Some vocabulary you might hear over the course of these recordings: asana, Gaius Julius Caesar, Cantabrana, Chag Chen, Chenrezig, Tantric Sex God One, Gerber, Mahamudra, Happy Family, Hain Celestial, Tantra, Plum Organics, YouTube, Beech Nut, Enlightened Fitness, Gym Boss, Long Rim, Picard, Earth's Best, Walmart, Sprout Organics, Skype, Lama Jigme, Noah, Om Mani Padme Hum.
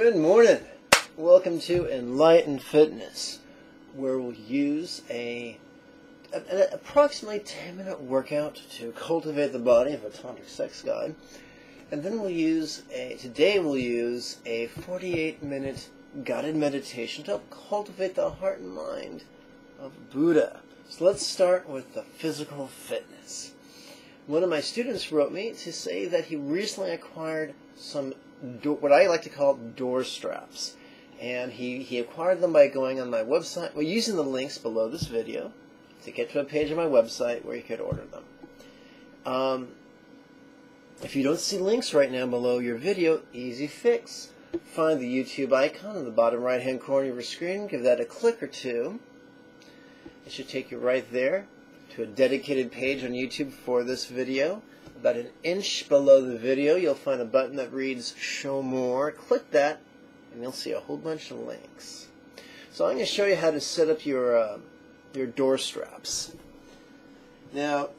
Good morning. Welcome to Enlightened Fitness, where we'll use an approximately 10-minute workout to cultivate the body of a tantric sex god, and then we'll use today we'll use a 48-minute guided meditation to help cultivate the heart and mind of Buddha. So let's start with the physical fitness. One of my students wrote me to say that he recently acquired some what I like to call door straps, and he acquired them by going on my website, well, using the links below this video to get to a page on my website where you could order them. If you don't see links right now below your video, easy fix. Find the YouTube icon in the bottom right hand corner of your screen, give that a click or two. It should take you right there to a dedicated page on YouTube for this video. About an inch below the video, you'll find a button that reads Show More. Click that, and you'll see a whole bunch of links. So I'm going to show you how to set up your door straps. Now,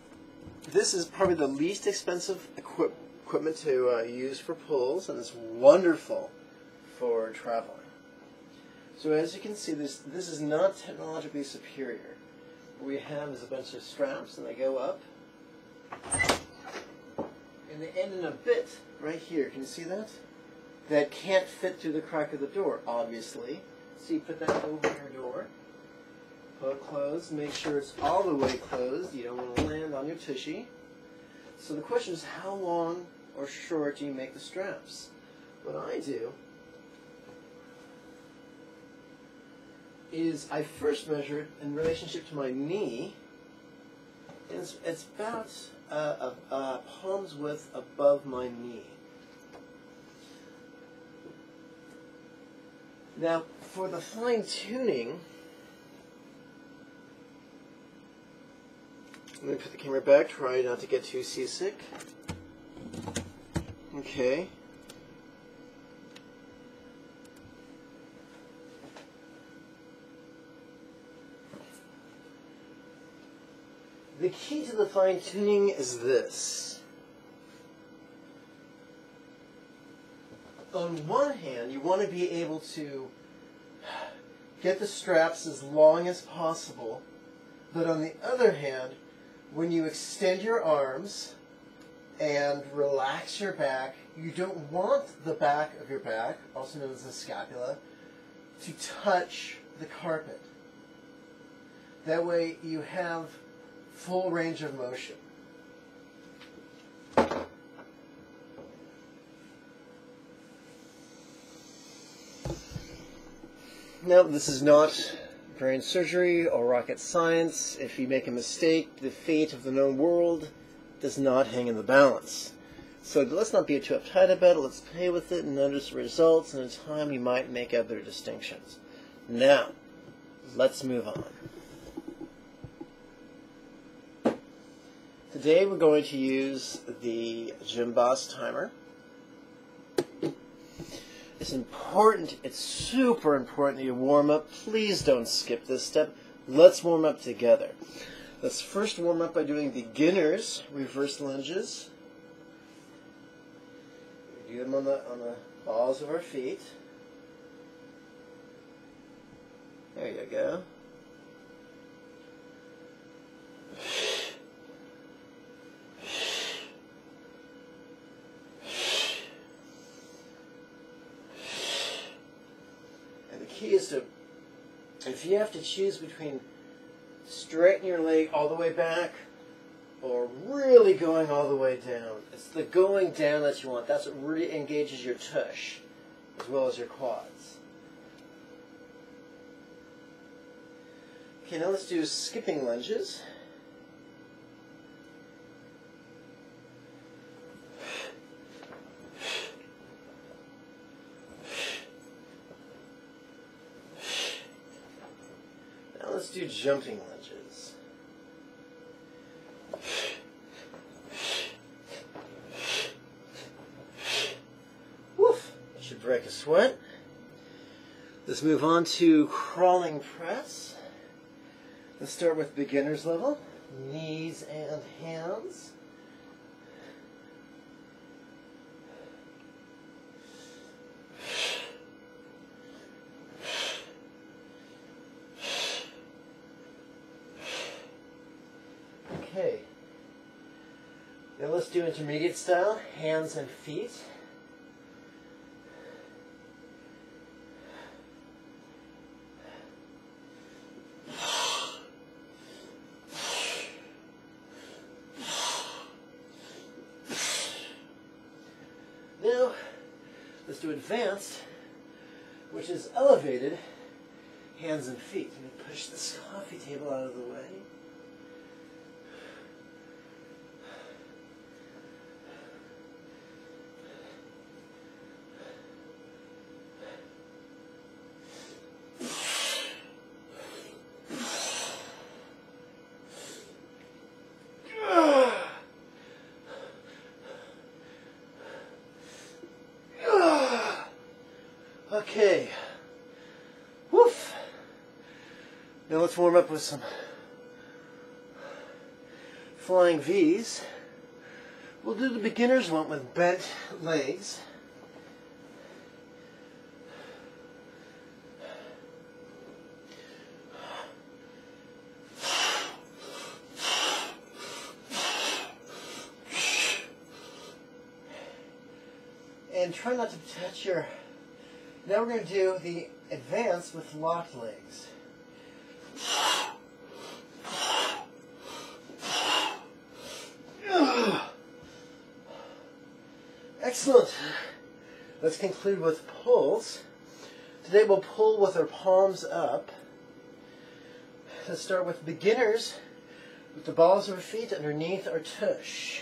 this is probably the least expensive equipment to use for pulls, and it's wonderful for traveling. So as you can see, this is not technologically superior. What we have is a bunch of straps, and they go up, and they end in a bit right here. Can you see that? That can't fit through the crack of the door, obviously. So you put that over your door, pull it closed, make sure it's all the way closed. You don't want to land on your tushy. So the question is, how long or short do you make the straps? What I do is I first measure it in relationship to my knee, and it's about palm's width above my knee. Now, for the fine-tuning, let me put the camera back, try not to get too seasick. Okay. The key to the fine-tuning is this. On one hand, you want to be able to get the straps as long as possible, but on the other hand, when you extend your arms and relax your back, you don't want the back of your back, also known as the scapula, to touch the carpet. That way you have full range of motion. Now, this is not brain surgery or rocket science. If you make a mistake, the fate of the known world does not hang in the balance. So let's not be too uptight about it. Let's play with it and notice the results, and in time you might make other distinctions. Now, let's move on. Today we're going to use the Gym Boss timer. It's important, it's super important that you warm up. Please don't skip this step. Let's warm up together. Let's first warm up by doing beginners reverse lunges. We do them on the balls of our feet. There you go. Key is to, if you have to choose between straightening your leg all the way back or really going all the way down, it's the going down that you want. That's what really engages your tush as well as your quads. Okay, now let's do skipping lunges. Let's do jumping lunges. Woof! Should break a sweat. Let's move on to crawling press. Let's start with beginner's level. Knees and hands. let's do intermediate style, hands and feet. Now, let's do advanced, which is elevated hands and feet. I'm going to push this coffee table out of the way. Okay, woof. Now let's warm up with some flying V's. We'll do the beginner's one with bent legs. And try not to touch your... Now we're going to do the advance with locked legs. Excellent. Let's conclude with pulls. Today we'll pull with our palms up. Let's start with beginners with the balls of our feet underneath our tush.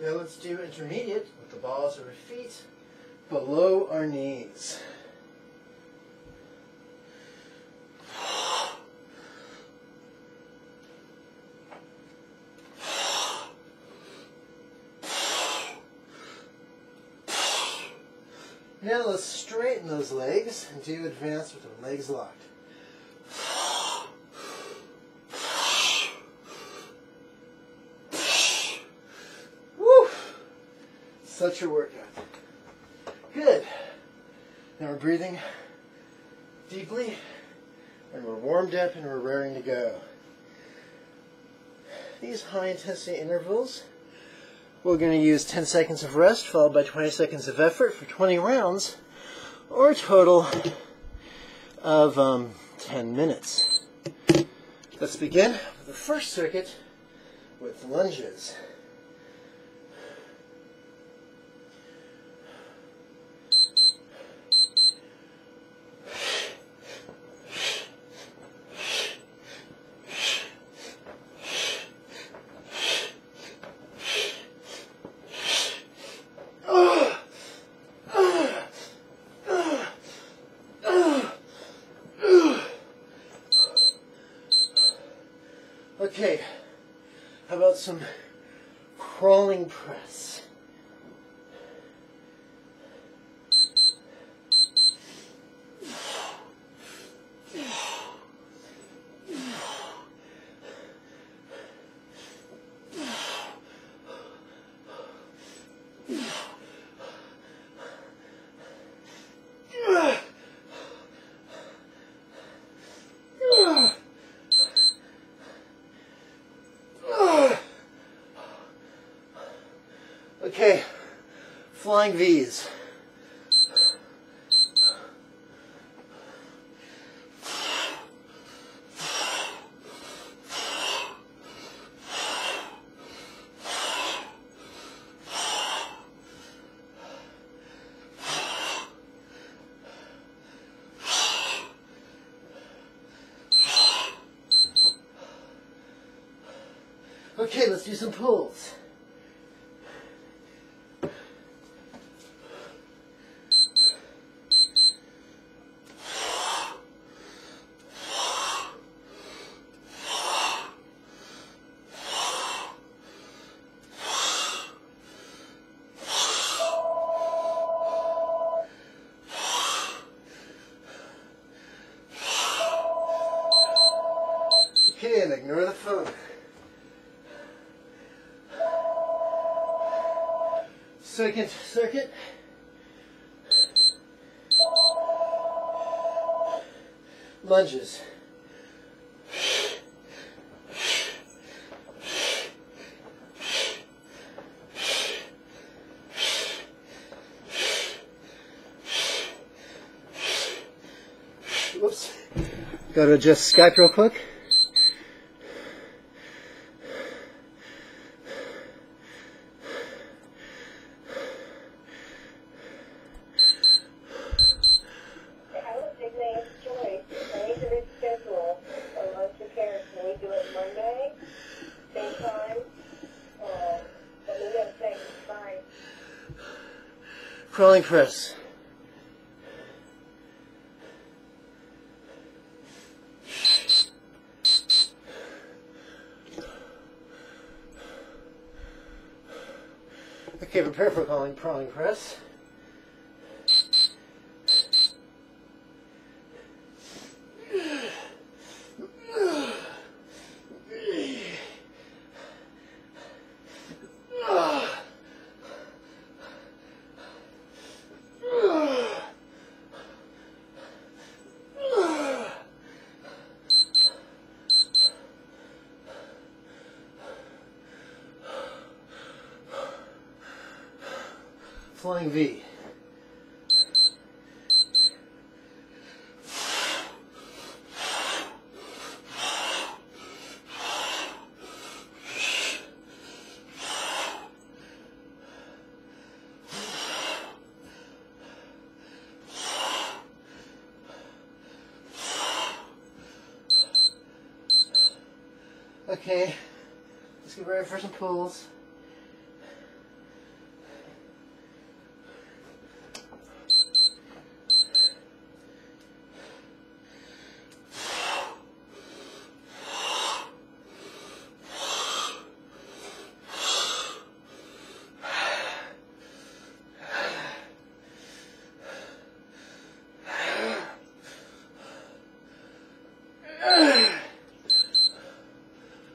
Let's do intermediate with the balls of our feet below our knees. Now let's straighten those legs and do advance with our legs locked. Such a workout. Good. Now we're breathing deeply, and we're warmed up, and we're raring to go. These high-intensity intervals, we're going to use 10 seconds of rest, followed by 20 seconds of effort for 20 rounds, or a total of 10 minutes. Let's begin with the first circuit with lunges. Okay, how about some crawling press? Okay, flying V's. Okay, let's do some pulls. Okay, and ignore the phone. Second circuit. Lunges. Whoops. Got to adjust Skype real quick. Crawling press. Okay, prepare for crawling press. Flying V. Okay, let's get ready for some pulls.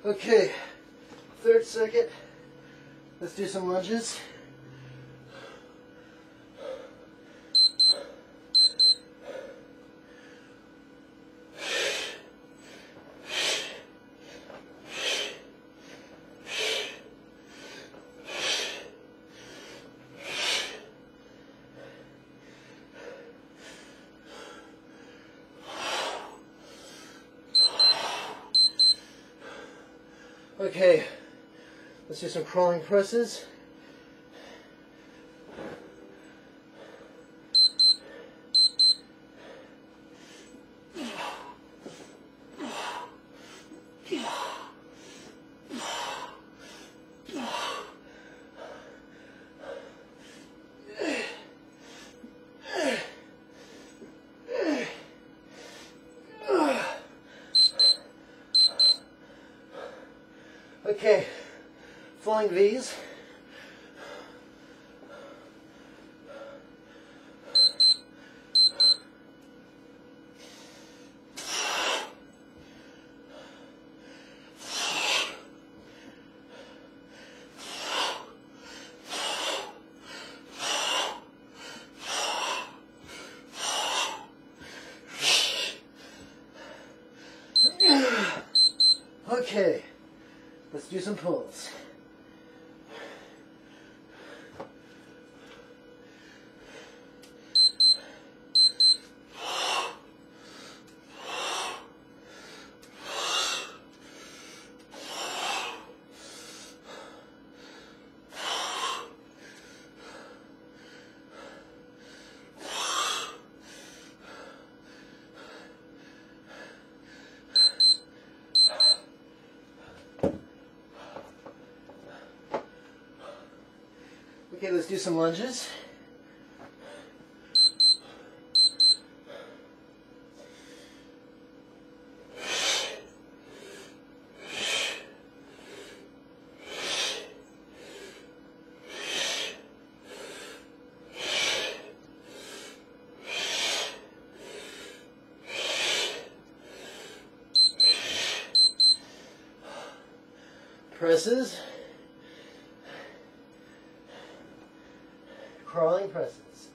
Okay, third circuit, let's do some lunges. Okay, let's do some crawling presses. Okay, flying V's. Okay. Let's do some pulls. Okay, let's do some lunges. Presses. crawling presence.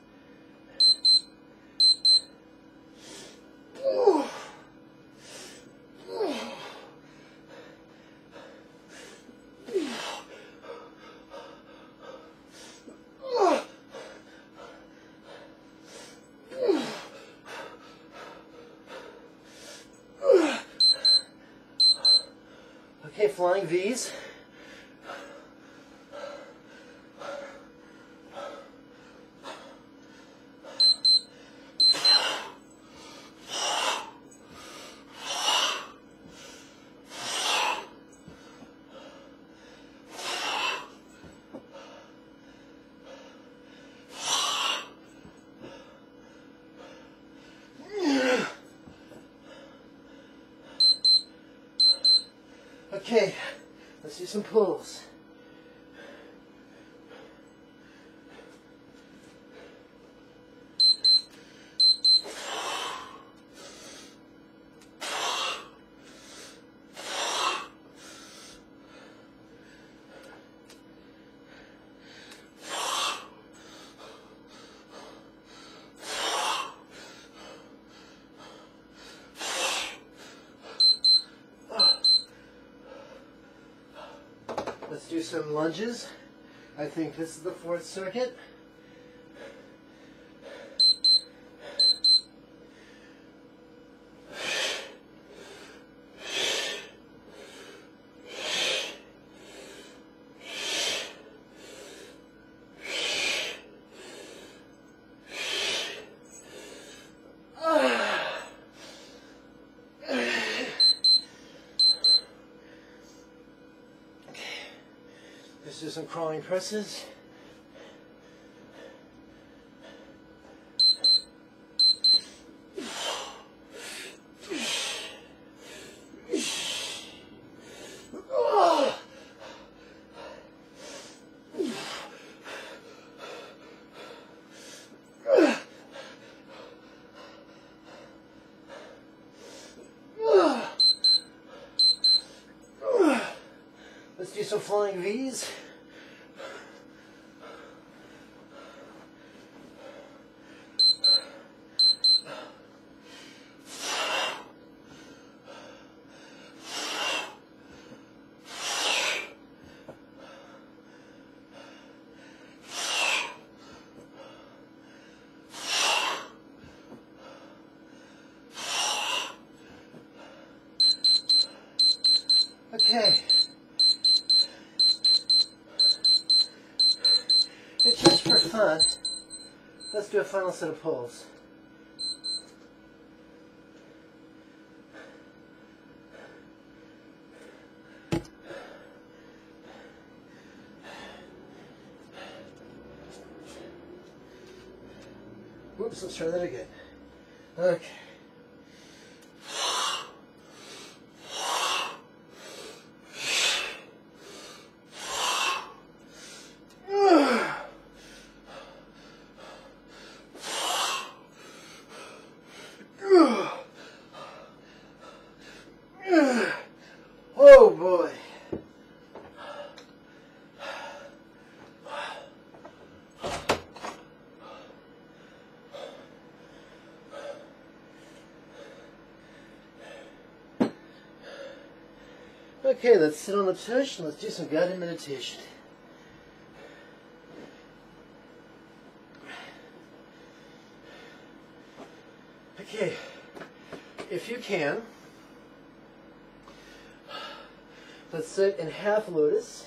Okay, flying V's. Okay, let's do some pulls. Let's do some lunges. I think this is the fourth circuit. Let's do some crawling presses. Let's do some flying V's. Okay. It's just for fun. Let's do a final set of pulls. Whoops, let's try that again. Okay. Oh boy. Okay, let's sit on the tush and let's do some guided meditation. Okay, if you can, let's sit in half lotus.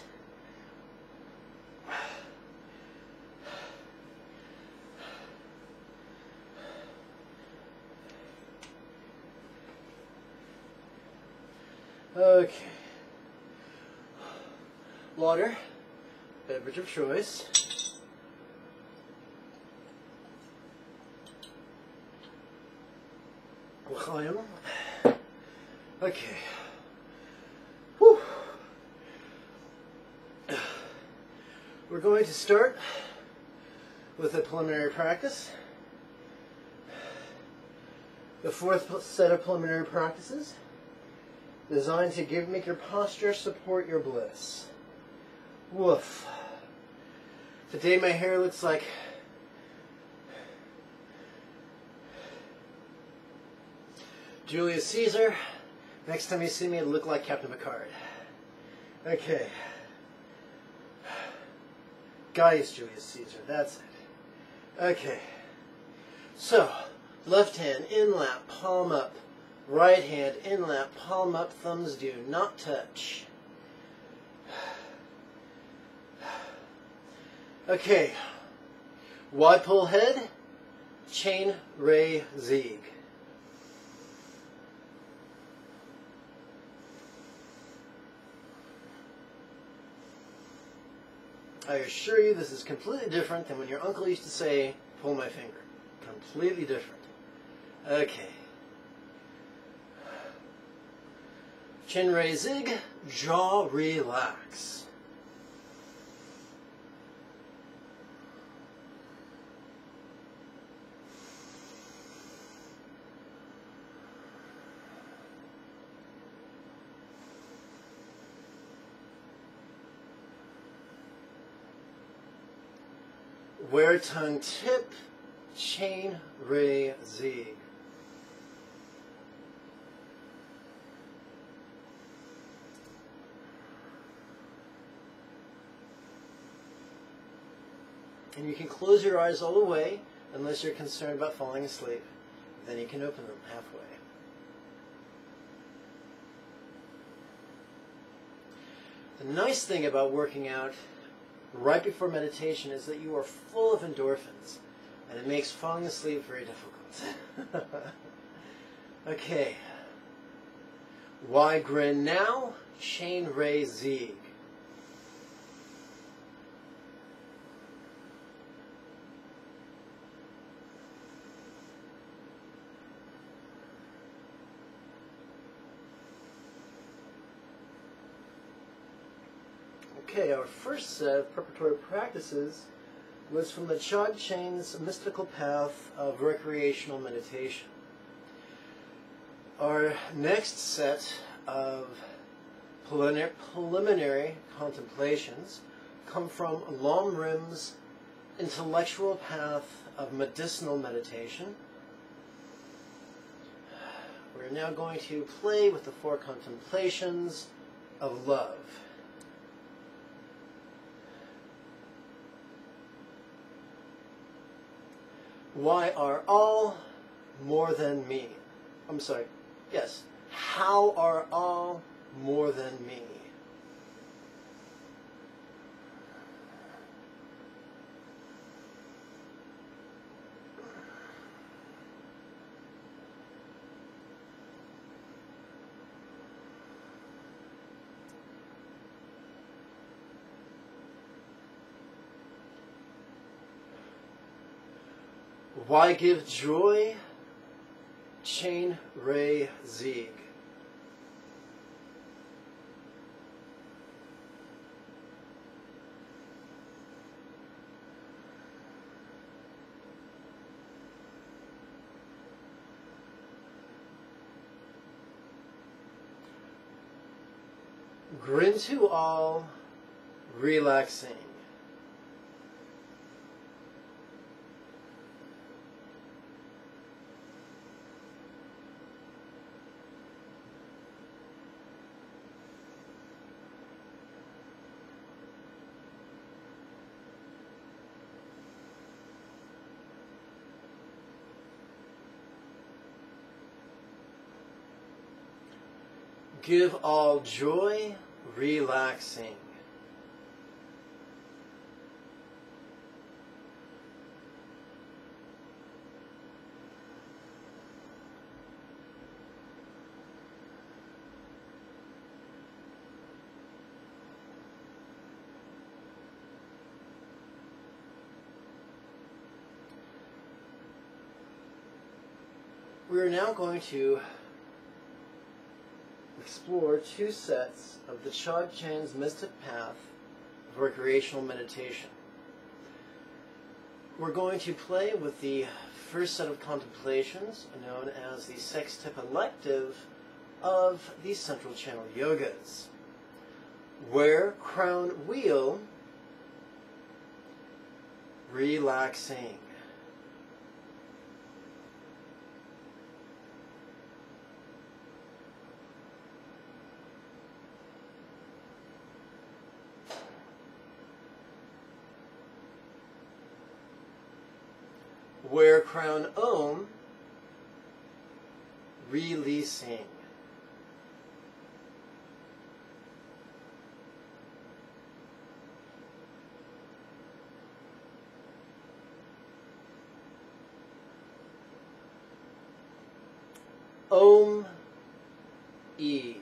Okay. Water, beverage of choice. Okay. We're going to start with a preliminary practice, the fourth set of preliminary practices, designed to make your posture support your bliss. Woof. Today my hair looks like Julius Caesar. Next time you see me, look like Captain Picard. Okay. Gaius Julius Caesar, that's it. Okay. So, left hand, in-lap, palm up. Right hand, in-lap, palm up, thumbs do not touch. Okay. Wide pull head, Chenrezig. I assure you this is completely different than when your uncle used to say, pull my finger. Completely different. Okay. Chenrezig, jaw relax. Where tongue tip, Chenrezig. And you can close your eyes all the way, unless you're concerned about falling asleep. Then you can open them halfway. The nice thing about working out right before meditation is that you are full of endorphins, and it makes falling asleep very difficult. Okay. Wide grin now, Chenrezig. Okay, our first set of preparatory practices was from the Chag Chen's mystical path of recreational meditation. Our next set of preliminary contemplations come from Long Rim's intellectual path of medicinal meditation. We're now going to play with the four contemplations of love. Why are all more than me? I'm sorry, yes. How are all more than me? Why give joy? Chenrezig. Grin to all, relaxing. Give all joy, relaxing. We are now going to explore two sets of the Chag Chen's mystic path of recreational meditation. We're going to play with the first set of contemplations, known as the sextep elective of the Central Channel Yogas, where crown wheel, relaxing. Wear crown Om, releasing. Om, ease.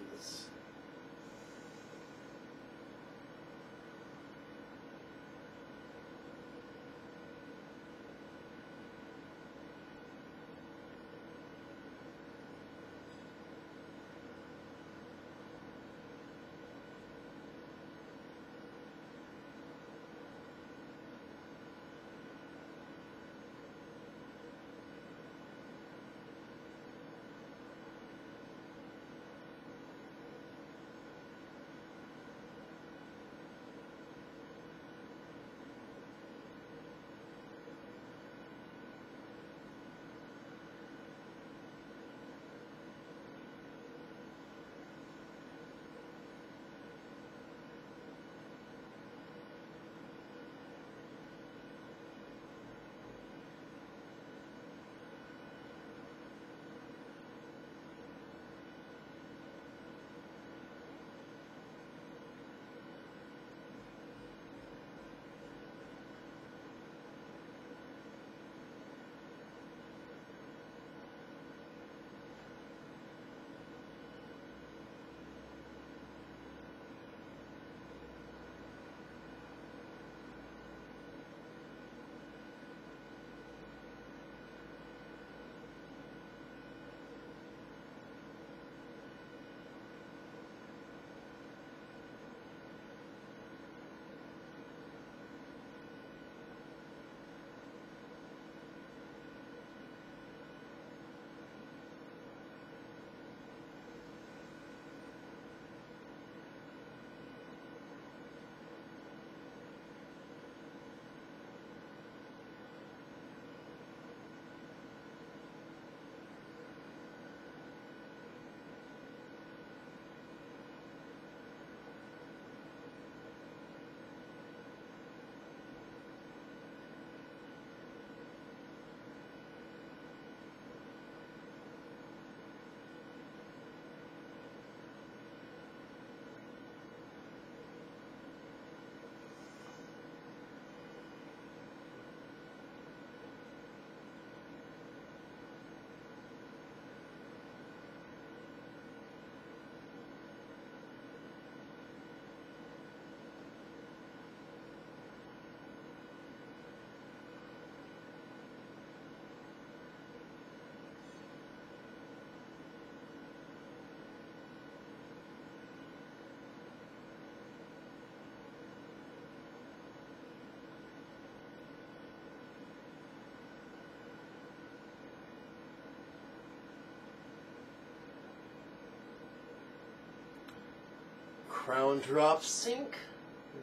Crown drop, sink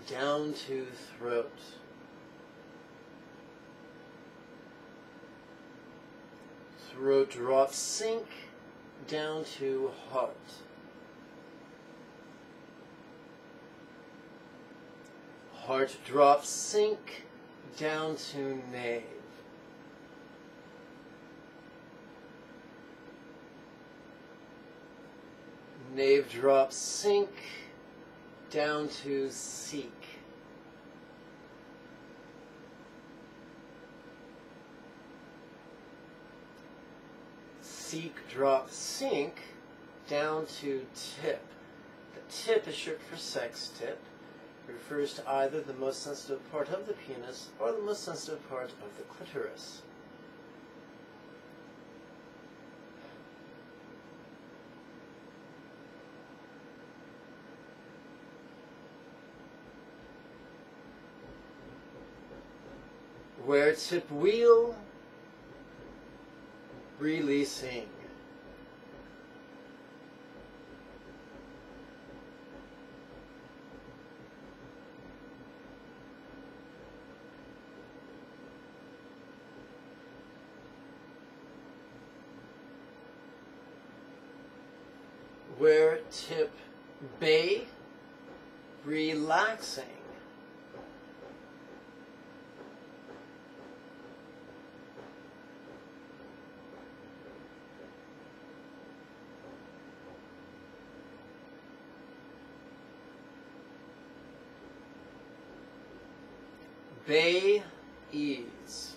down to throat. Throat drop, sink down to heart. Heart drop, sink down to nave. Nave drop, sink down to seek. Seek drop sink down to tip. The tip is short for sex tip. It refers to either the most sensitive part of the penis or the most sensitive part of the clitoris. Wear tip wheel, releasing. Wear tip bay, relaxing. Bay ease.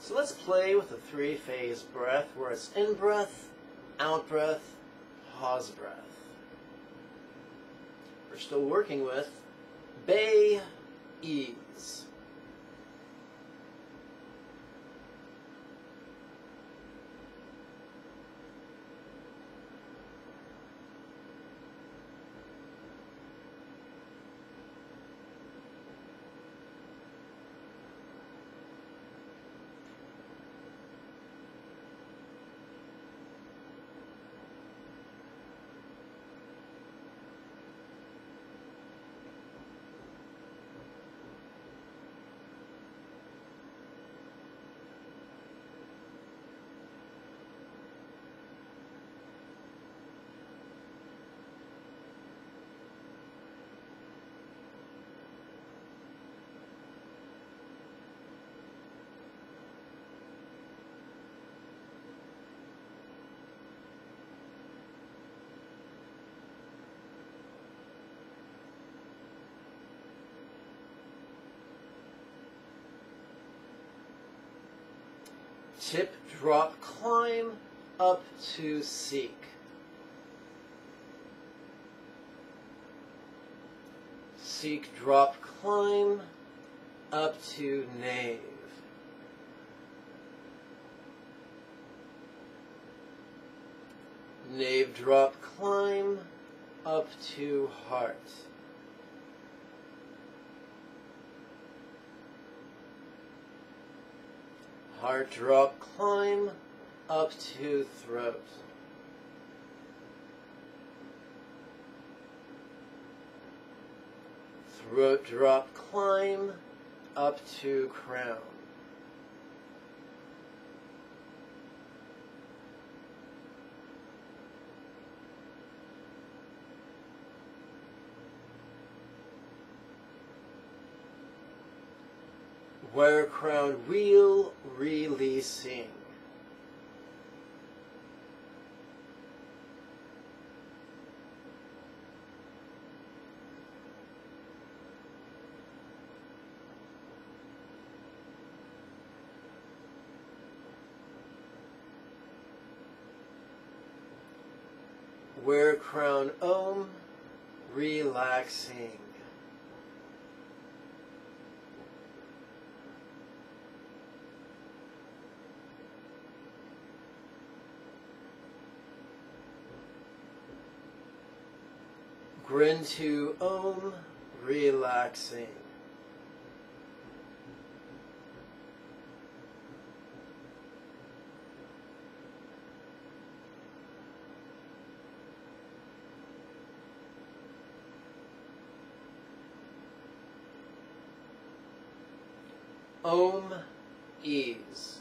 So let's play with the three-phase breath where it's in-breath, out-breath, pause-breath. We're still working with Bay ease. Tip, drop, climb, up to seek. Seek, drop, climb, up to knave. Knave, drop, climb, up to heart. Heart, drop, climb, up to throat. Throat, drop, climb, up to crown. Where crown wheel releasing. Where crown Om relaxing. Grin to Om, relaxing. Om, ease.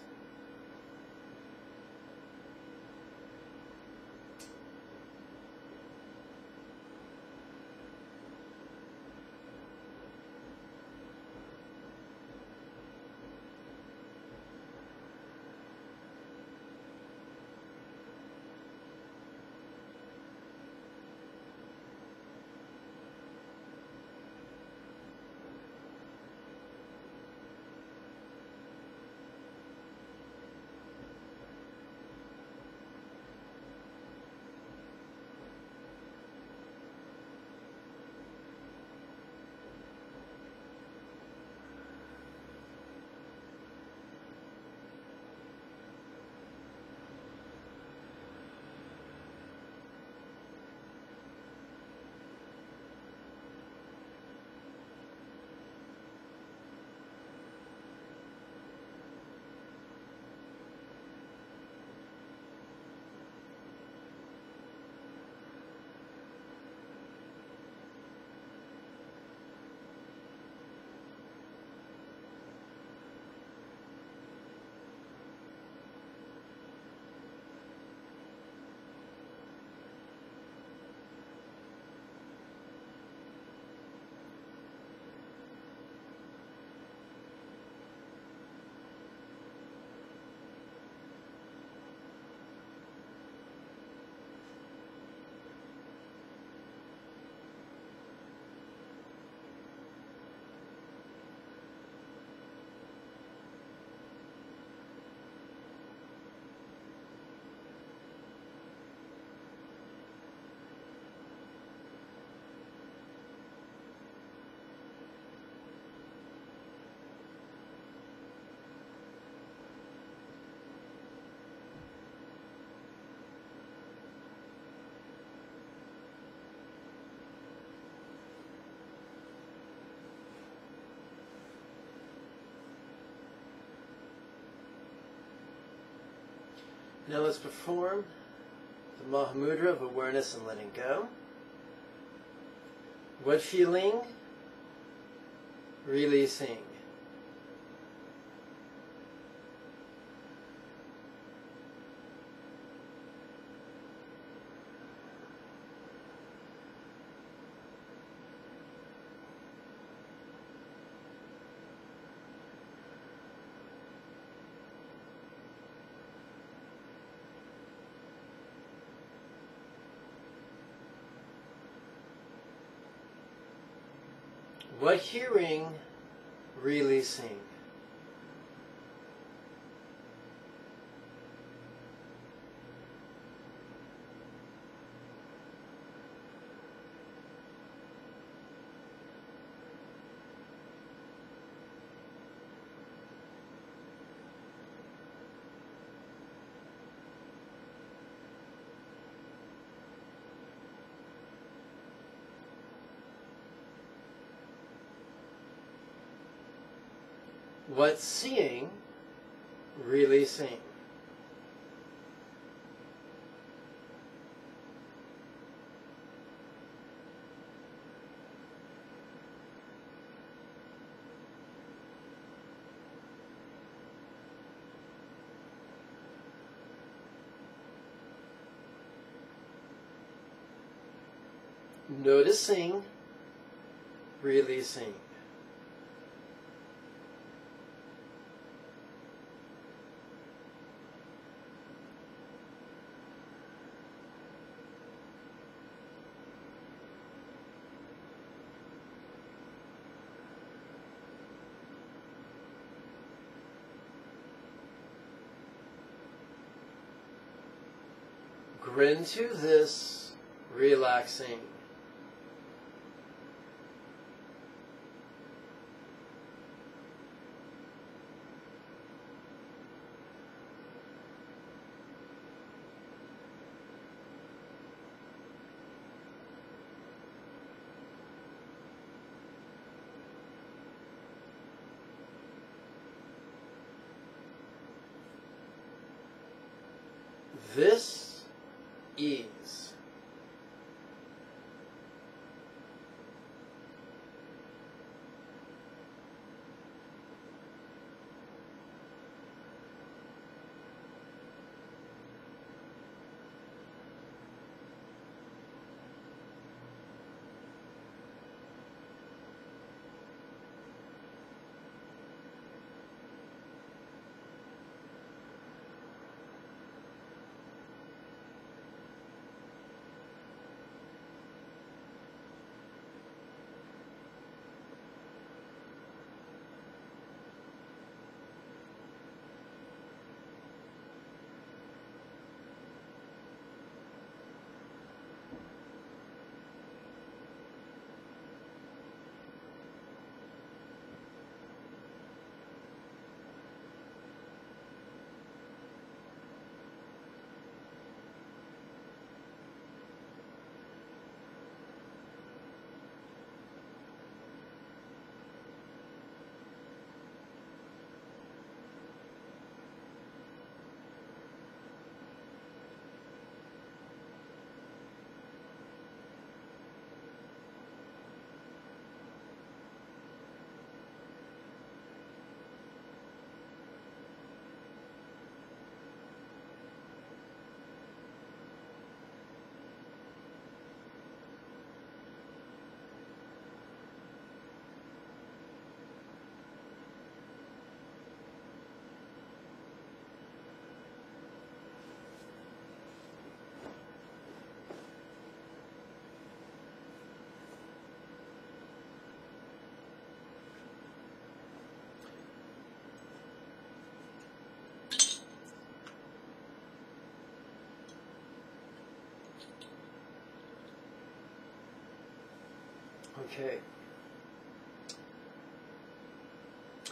Now let's perform the Mahamudra of awareness and letting go. What feeling? Releasing. What hearing? Releasing. What seeing? Releasing. Noticing, releasing. Into this relaxing. This ease. Okay.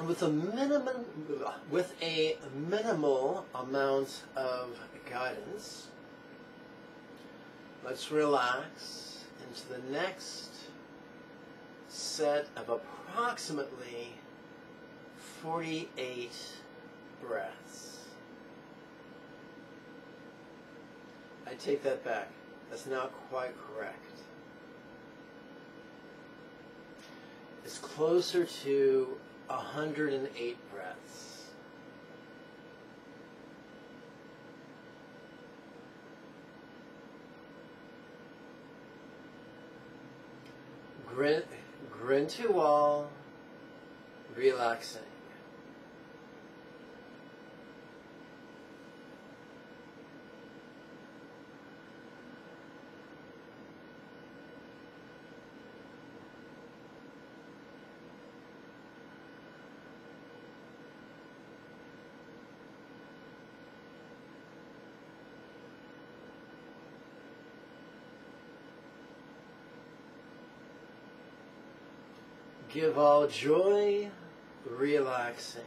With a minimal amount of guidance, let's relax into the next set of approximately 48 breaths. I take that back. That's not quite correct. It's closer to 108 breaths. Grin to all, relaxing. Give all joy, relaxing.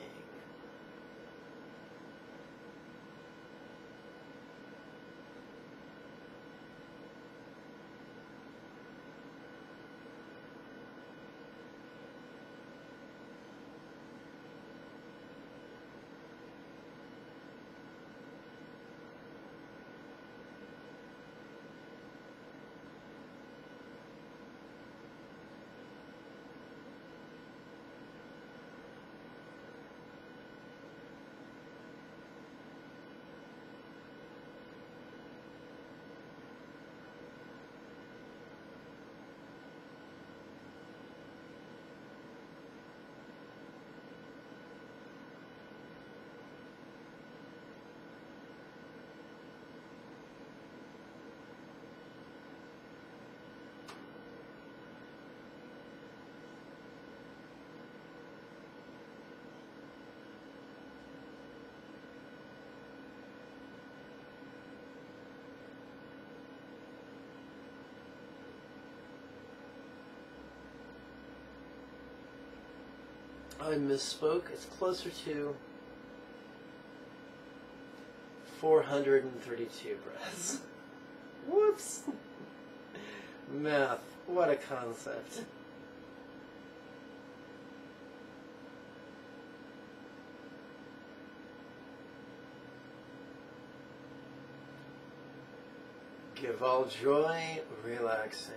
I misspoke. It's closer to 432 breaths. Whoops! Math. What a concept. Give all joy, relaxing.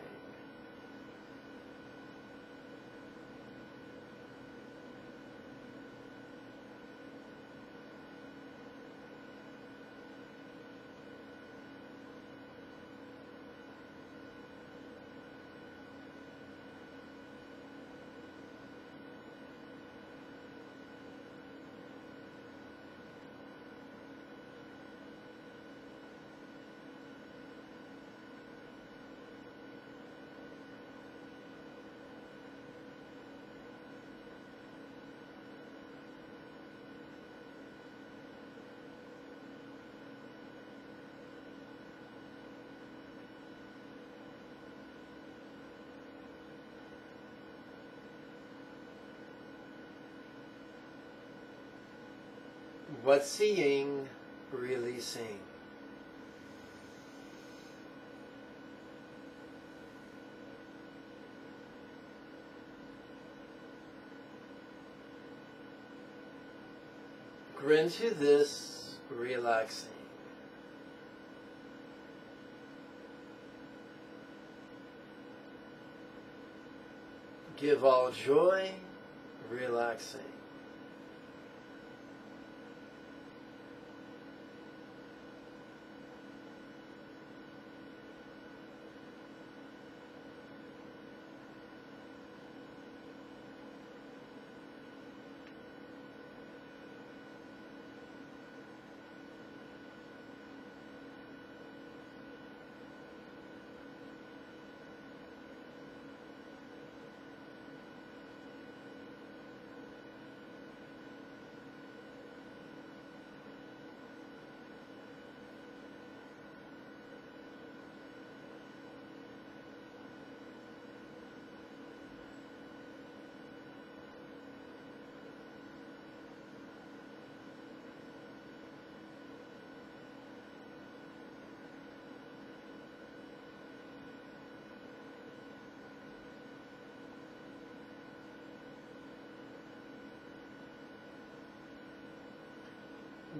What's seeing, releasing. Grin to this, relaxing. Give all joy, relaxing.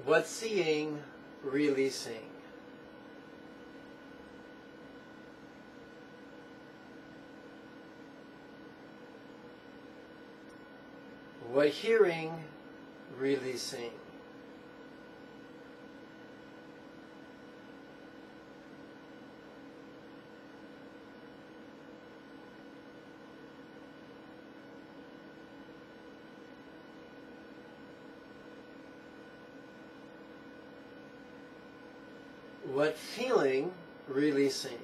What's seeing, releasing. By hearing, releasing. What feeling, releasing.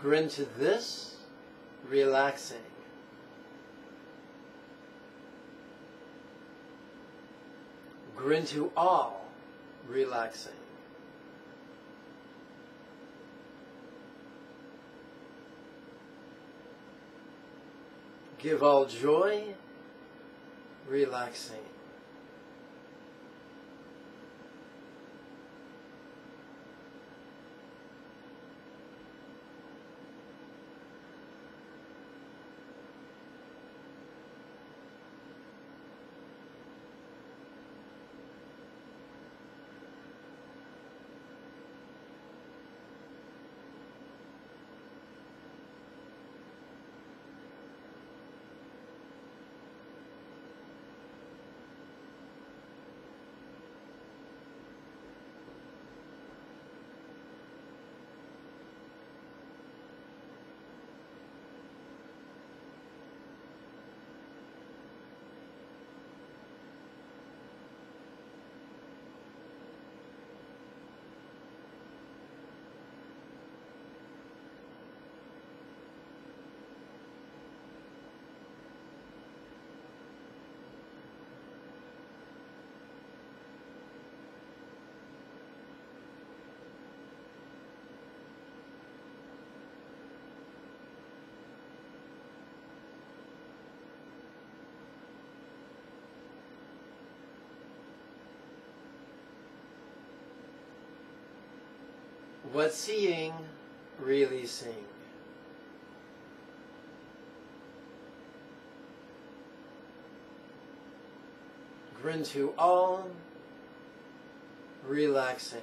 Grin to this, relaxing. Grin to all, relaxing. Give all joy, relaxing. What seeing, releasing. Grin to all, relaxing.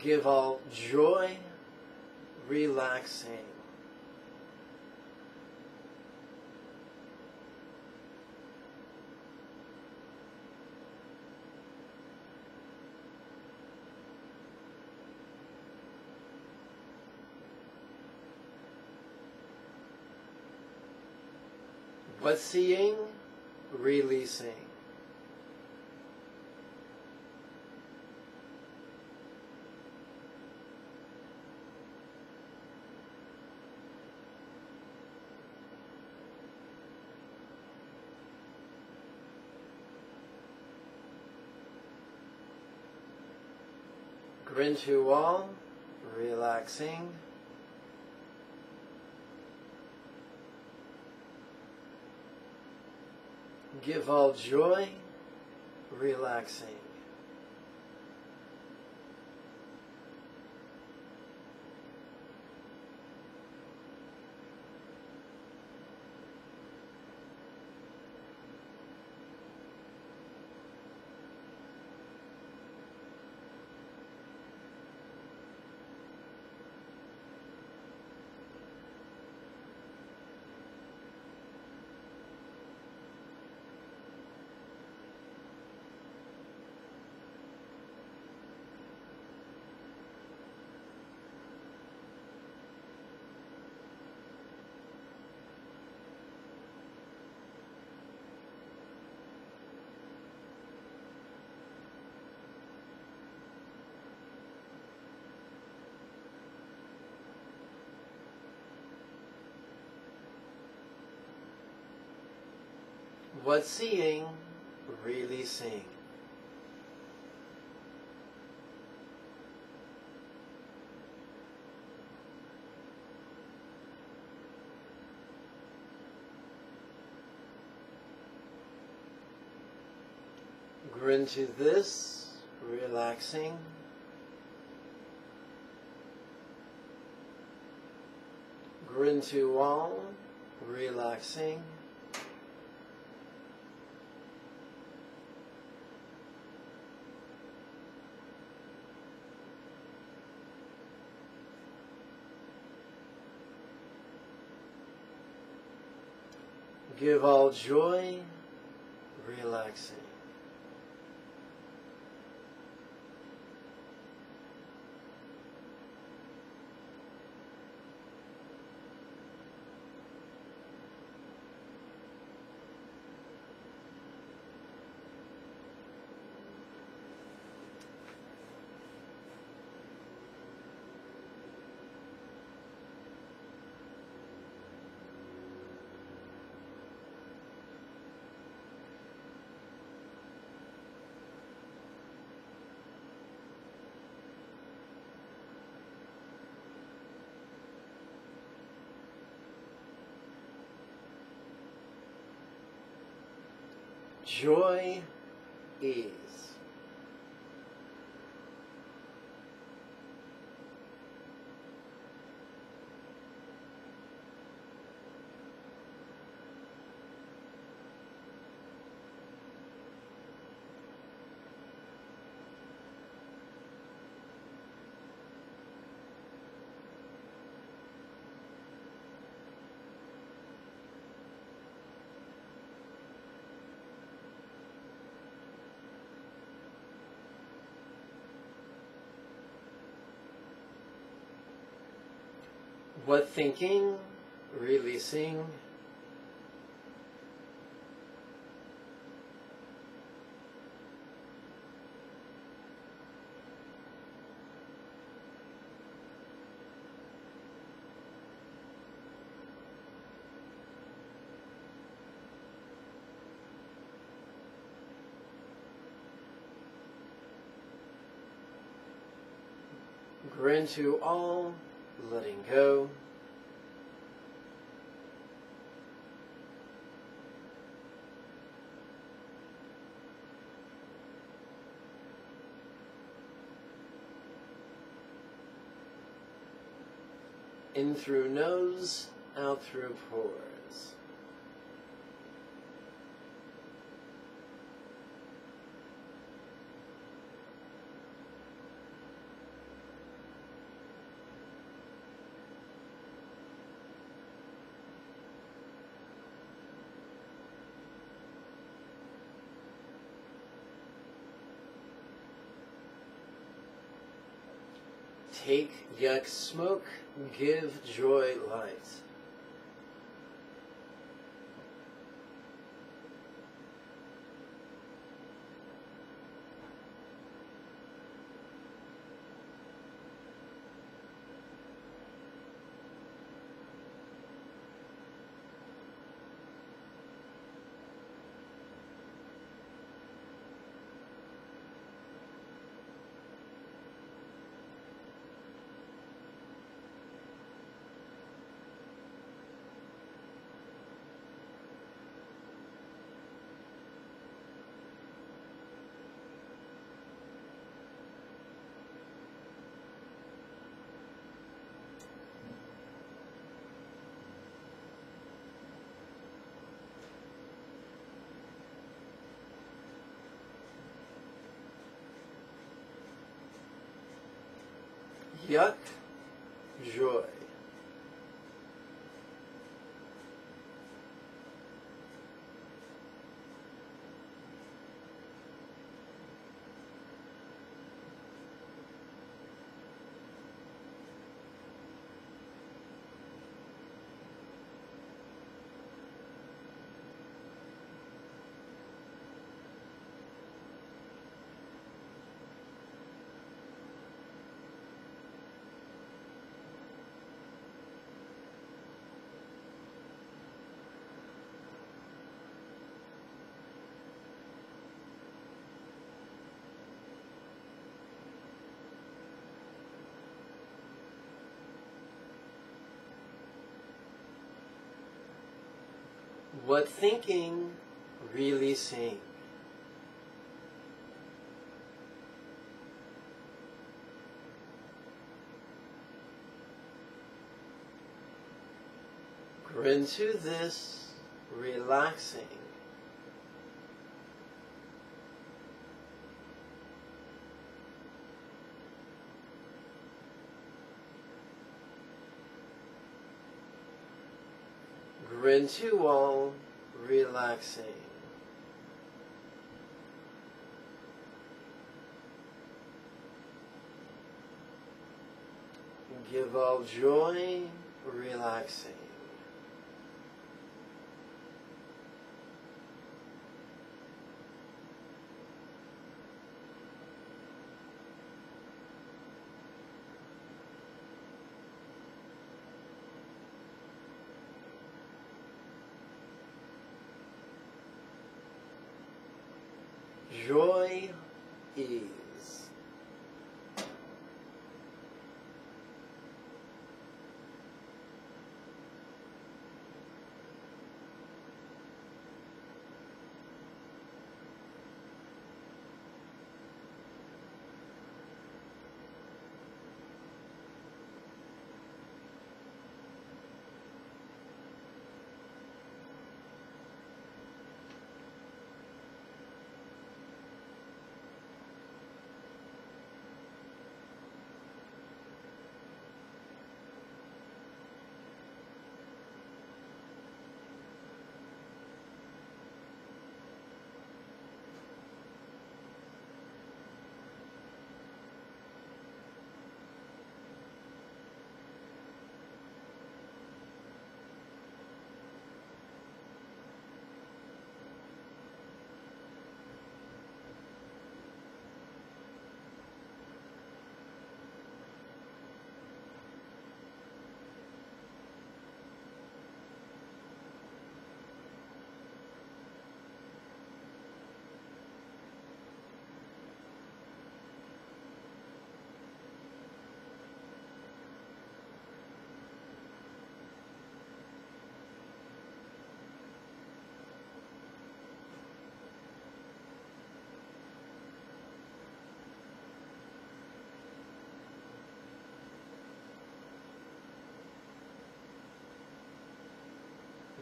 Give all joy, relaxing. What seeing, releasing. Grin to all, relaxing. Give all joy, relaxing. What seeing, releasing. Grin to this, relaxing. Grin to all, relaxing. Give all joy, relaxing. Joy is. What thinking, releasing, grin to all, letting go. In through nose, out through pores. Take yuck smoke, give joy light. Yuck, joy. What thinking, releasing. Grin to this, relaxing. Grin to all, relaxing. Give all joy, relaxing. Joy is.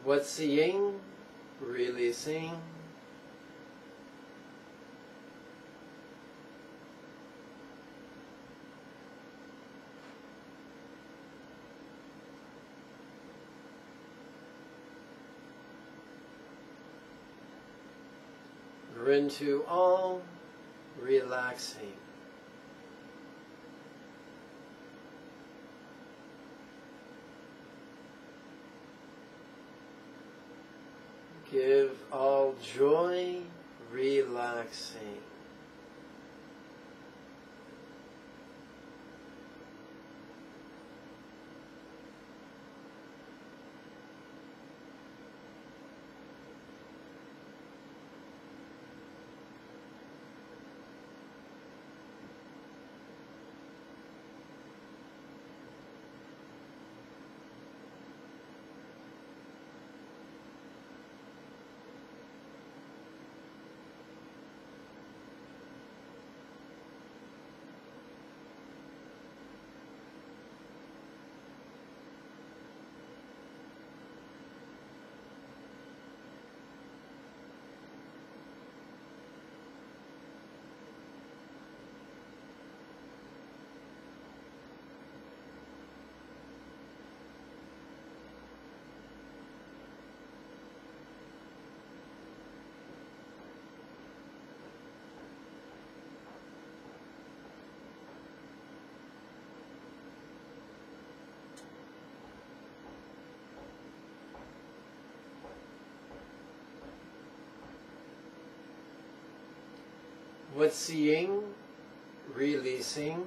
What's the yin? Releasing. Into all, relaxing. Give all joy, relaxing. What's seeing, releasing.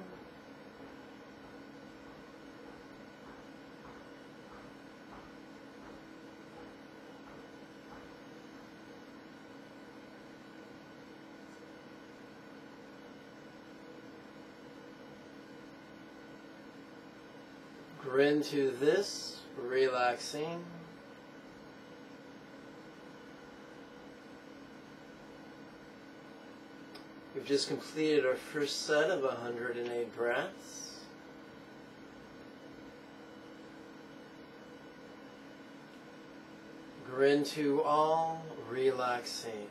Grin to this, relaxing. We've just completed our first set of 108 breaths. Grin to all, relaxing.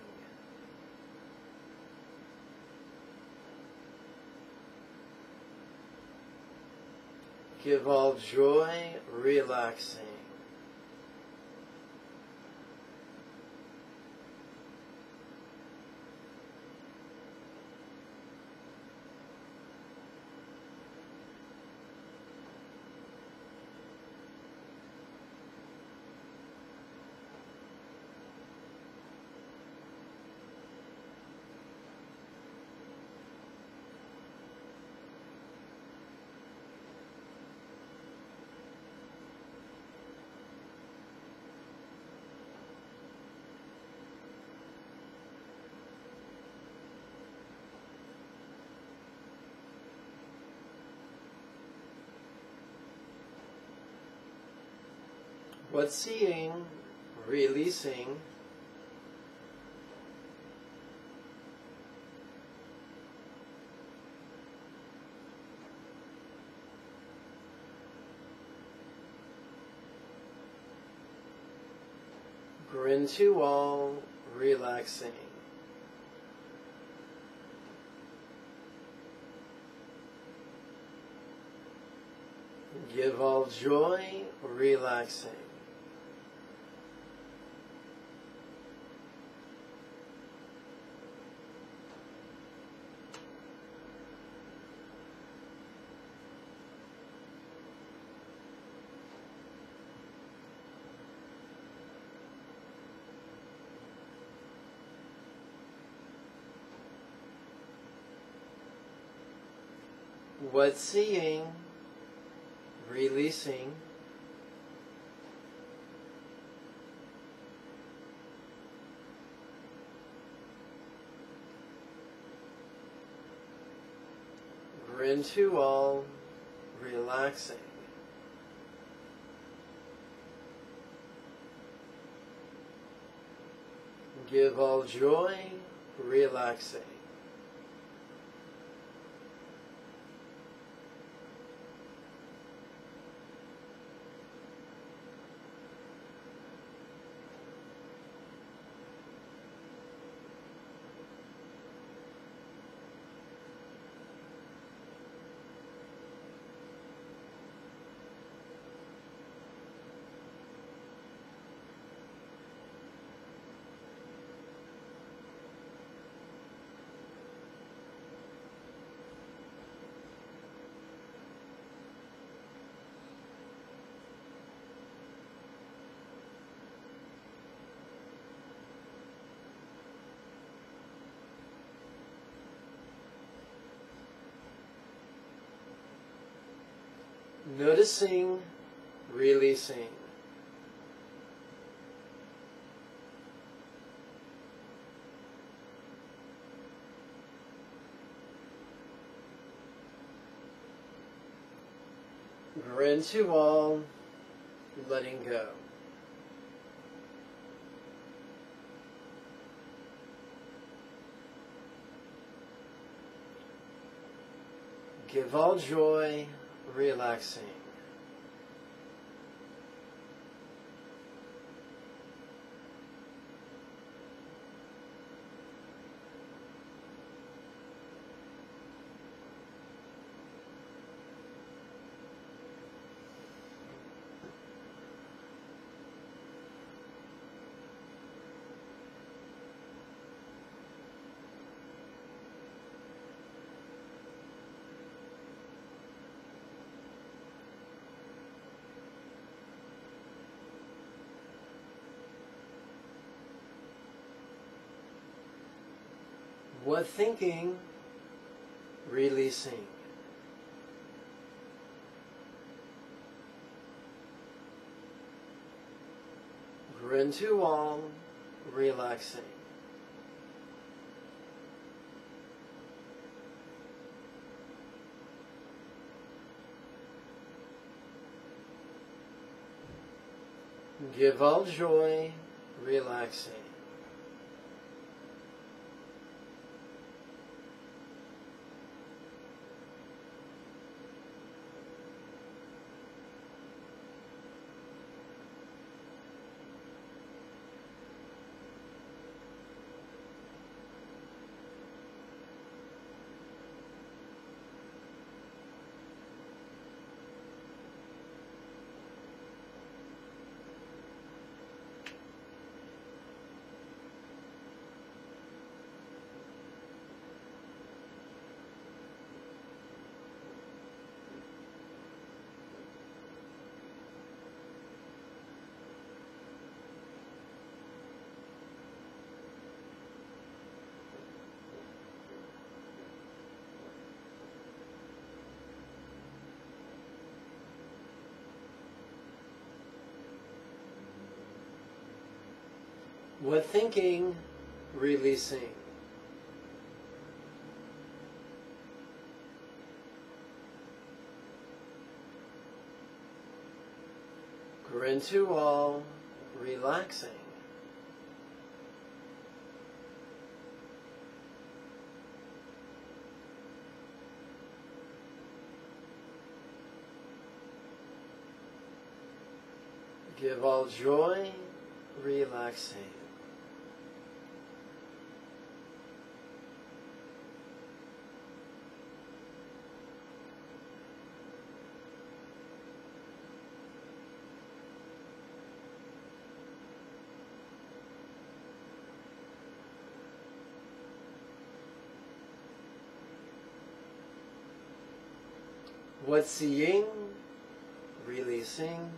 Give all joy, relaxing. But seeing, releasing, grin to all, relaxing. Give all joy, relaxing. What seeing, releasing, grin to all, relaxing. Give all joy, relaxing. Noticing, releasing. Grin to all, letting go. Give all joy, relaxing. What thinking, releasing. Grin to all, relaxing. Give all joy, relaxing. What thinking, releasing. Rin to wall, relaxing. Give all joy, relaxing. What's seeing, releasing.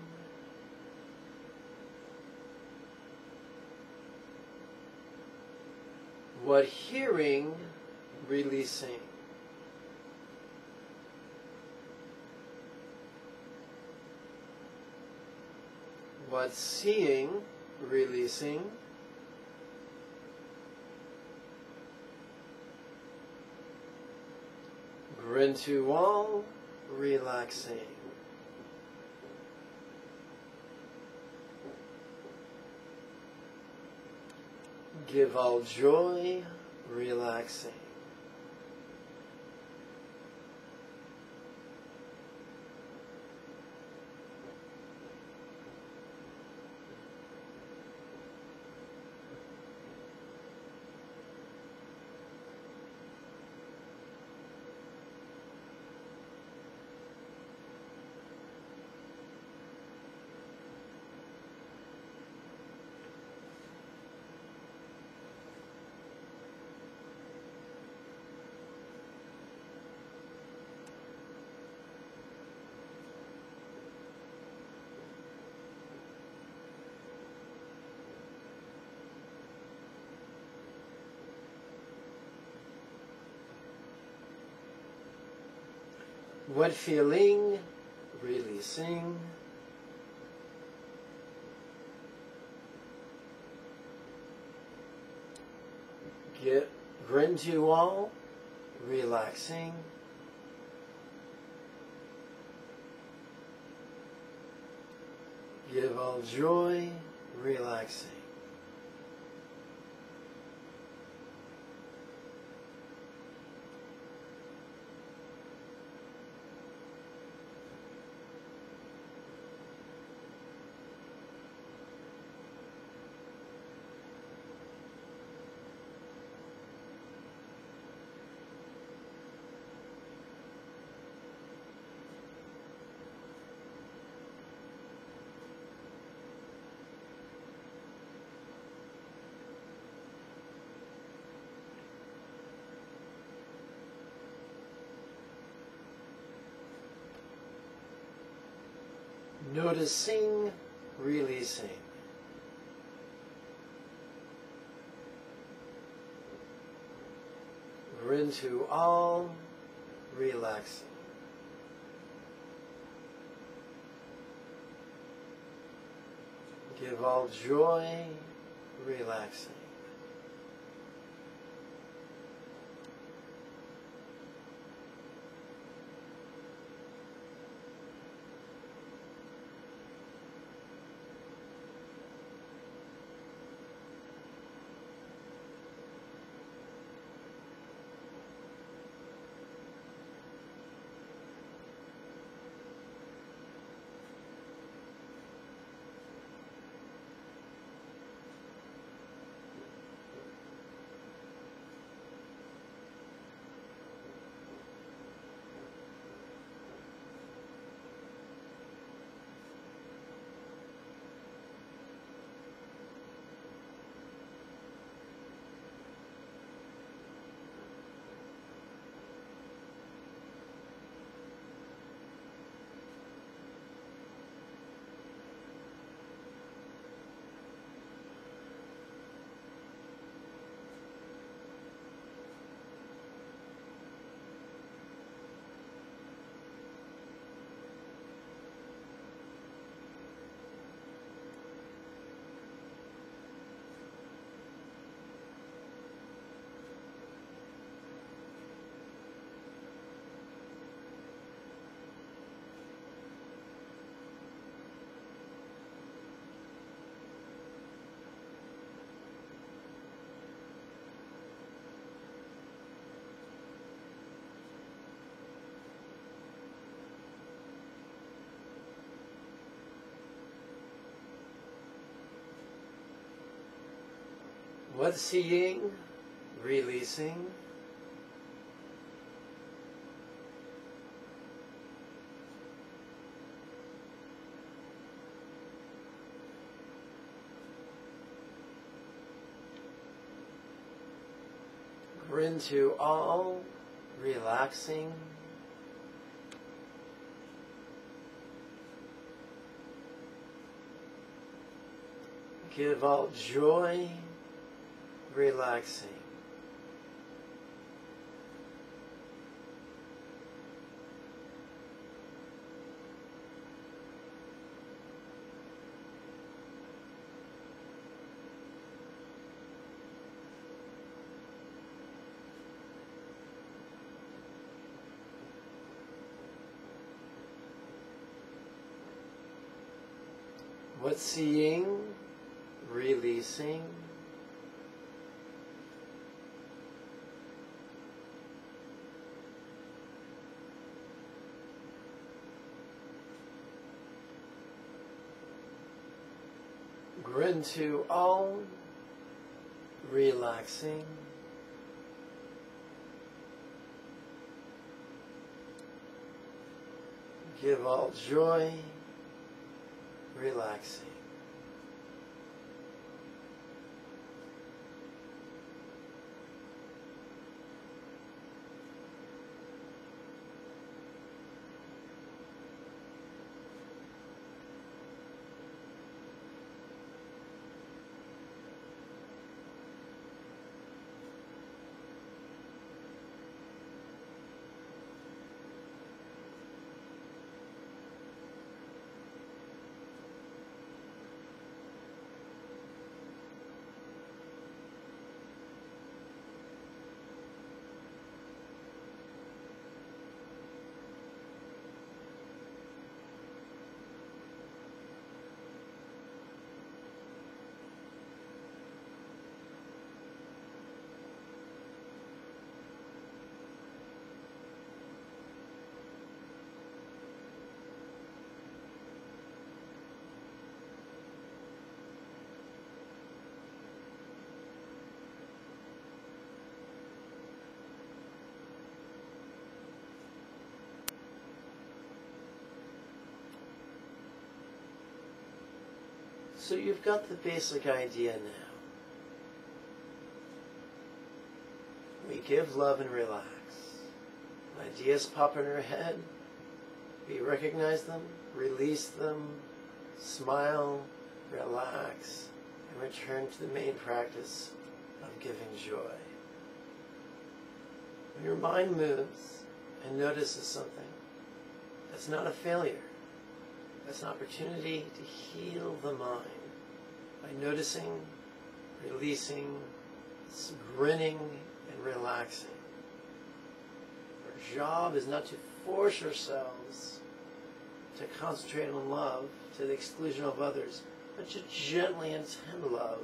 What hearing, releasing. What seeing, releasing. Grin to wall, relaxing. Give all joy, relaxing. What feeling, releasing. Grin to all, relaxing. Give all joy, relaxing. Noticing, releasing. Grin to all, relaxing. Give all joy, relaxing. What's seeing, releasing, into all relaxing, give all joy, relaxing, what's seeing, releasing, grin to all, relaxing, give all joy, relaxing. So you've got the basic idea now. We give love and relax. Ideas pop in our head. We recognize them, release them, smile, relax, and return to the main practice of giving joy. When your mind moves and notices something, that's not a failure. That's an opportunity to heal the mind by noticing, releasing, grinning, and relaxing. Our job is not to force ourselves to concentrate on love to the exclusion of others, but to gently intend love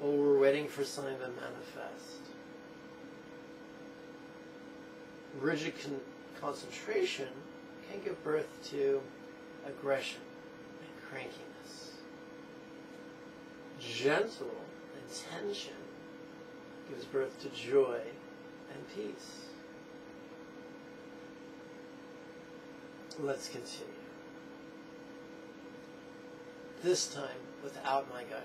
while we're waiting for something to manifest. Rigid concentration can give birth to aggression and crankiness. Gentle intention gives birth to joy and peace. Let's continue. This time without my guidance.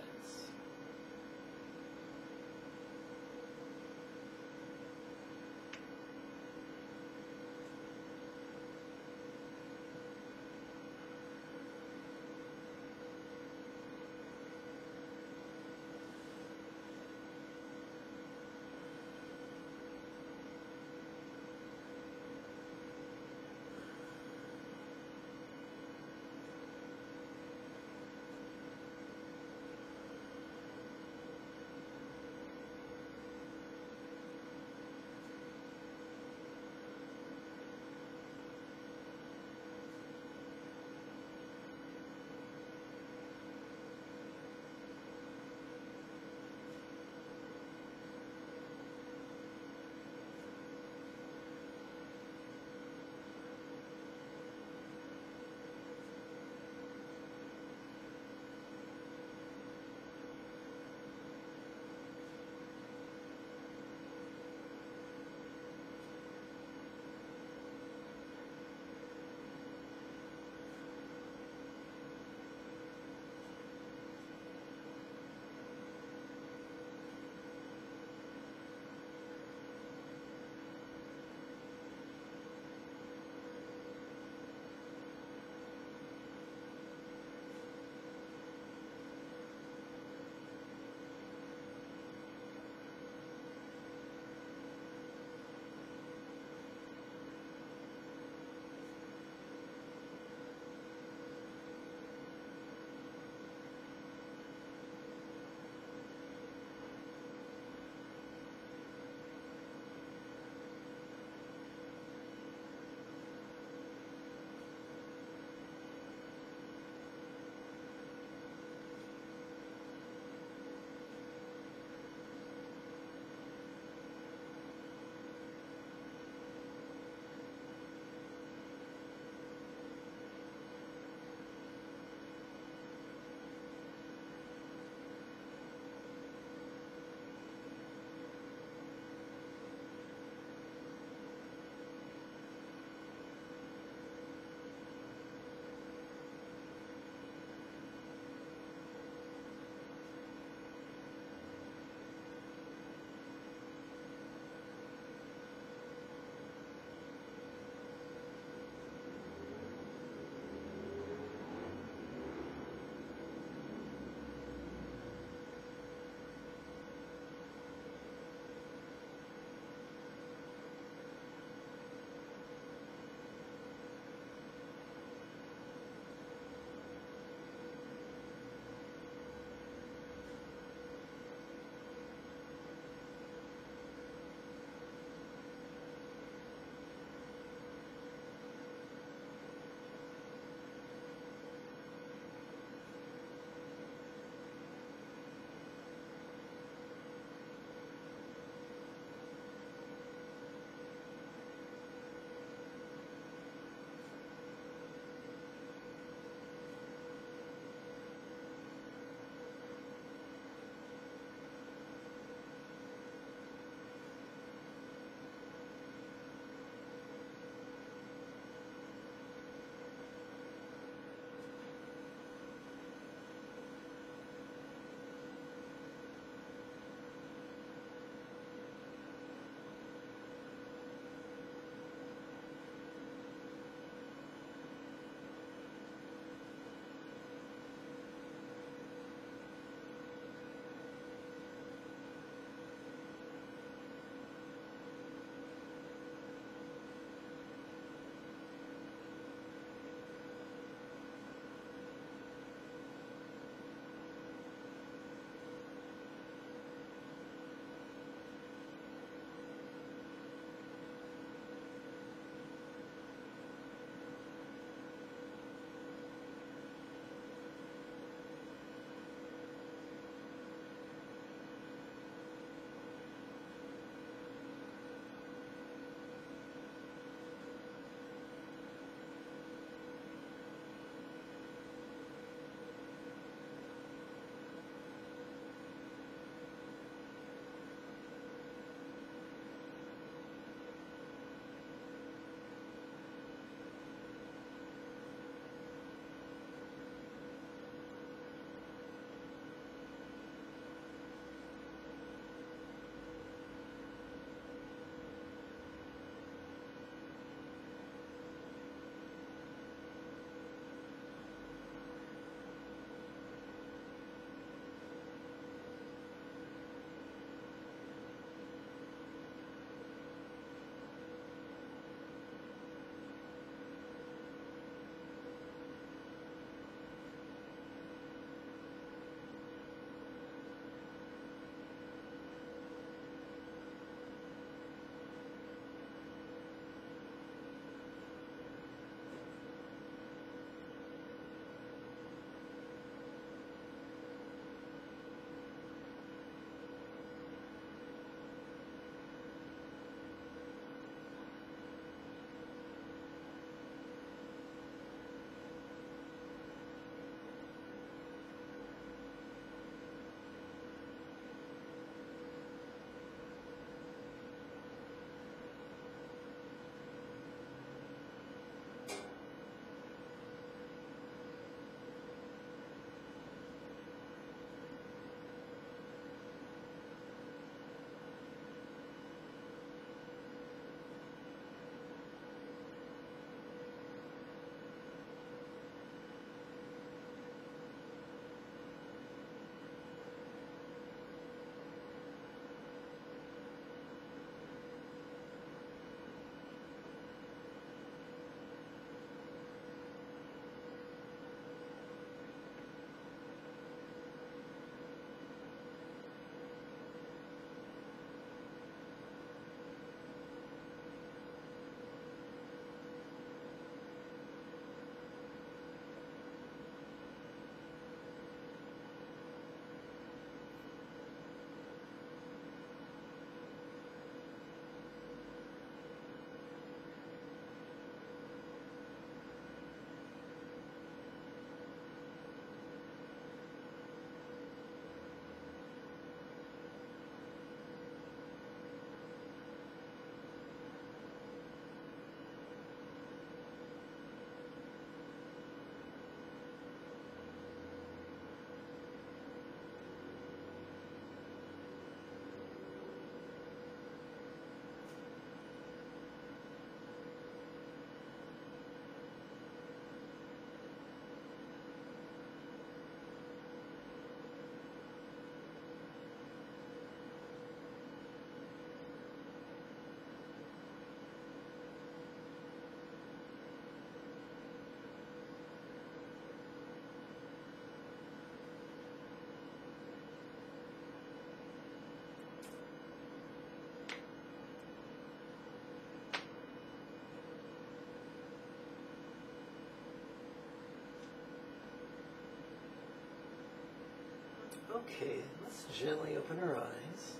Okay, let's gently open our eyes.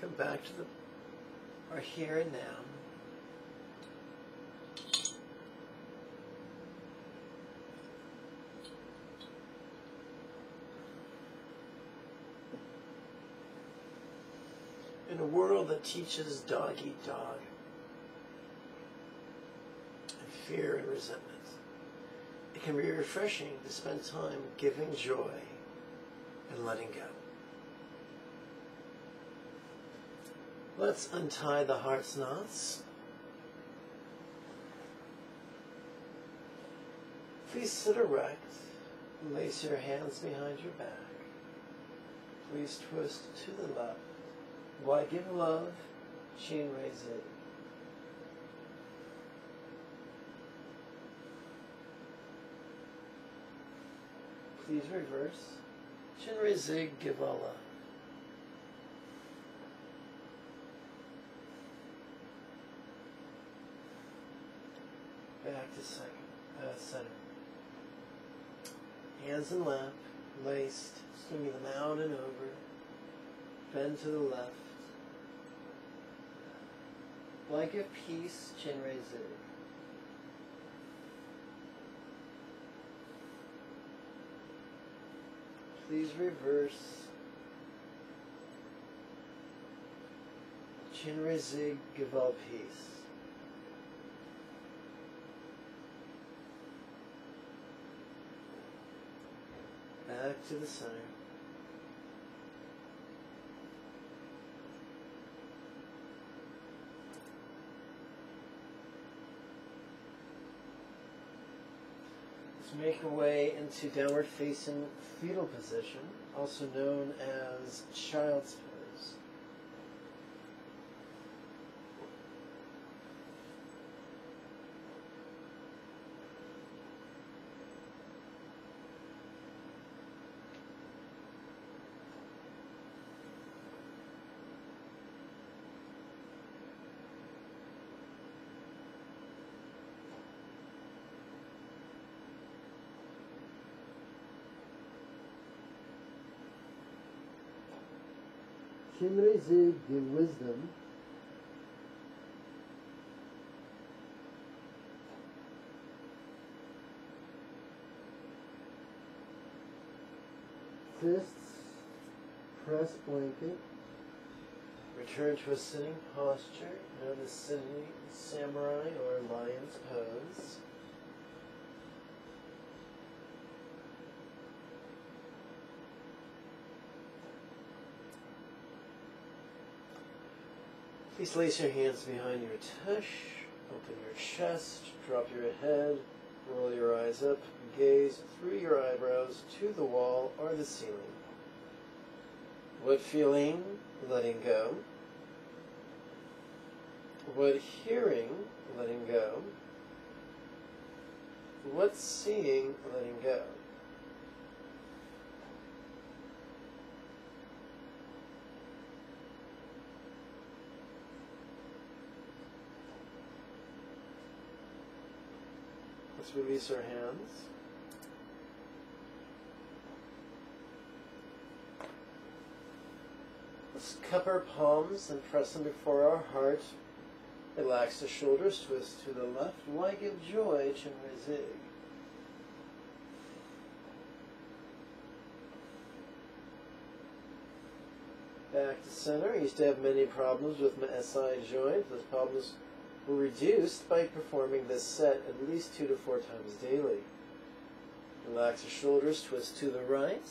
Come back to our here and now. In a world that teaches dog eat dog and fear and resentment, it can be refreshing to spend time giving joy and letting go. Let's untie the heart's knots. Please sit erect. Lace your hands behind your back. Please twist to the left. Why give love, Chenrezig. Please reverse, Chenrezig, give all love. Back to center. Hands in lap, laced, swinging them out and over. Bend to the left. Like a peace, Chenrezig. Please reverse. Chenrezig, give all peace. Back to the center. Make a way into downward facing fetal position, also known as child's pose. Chenrezig, give wisdom. Fists, press blanket. Return to a sitting posture, known as sitting samurai or lion's pose. Please lace your hands behind your tush, open your chest, drop your head, roll your eyes up, gaze through your eyebrows to the wall or the ceiling. What feeling? Letting go. What hearing? Letting go. What seeing? Letting go. Let's release our hands. Let's cup our palms and press them before our heart. Relax the shoulders, twist to the left. Why give joy, Chenrezig? Back to center. I used to have many problems with my SI joint. Those problems were reduced by performing this set at least 2 to 4 times daily. Relax your shoulders, twist to the right.